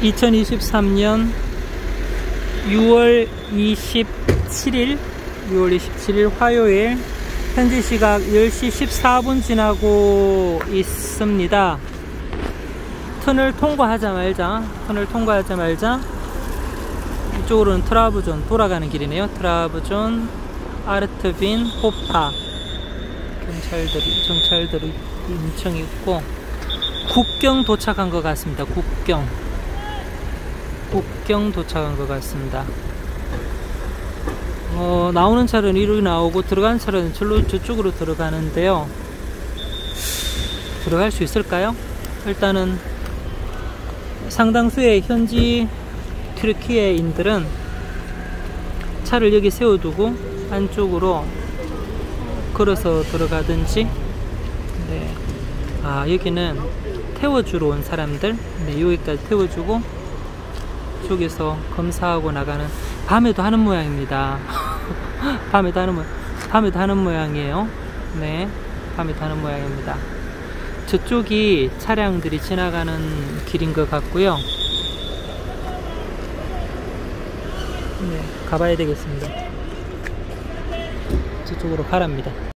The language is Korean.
2023년 6월 27일 화요일 현지 시각 10시 14분 지나고 있습니다. 터널 통과하자 말자. 이쪽으로는 트라브존 돌아가는 길이네요. 트라브존, 아르트빈, 호파 경찰들이 엄청 있고, 국경 도착한 것 같습니다. 나오는 차는 이리 나오고 들어간 차는 저쪽으로 들어가는데요. 들어갈 수 있을까요? 일단은 상당수의 현지 튀르키예인들은 차를 여기 세워두고 안쪽으로 걸어서 들어가든지, 네. 아, 여기는 태워주러 온 사람들, 네, 여기까지 태워주고 쪽에서 검사하고 나가는, 밤에도 하는 모양입니다. 밤에도 하는 모양이에요. 네, 밤에도 하는 모양입니다. 저쪽이 차량들이 지나가는 길인 것 같고요. 네, 가봐야 되겠습니다. 저쪽으로 가랍니다.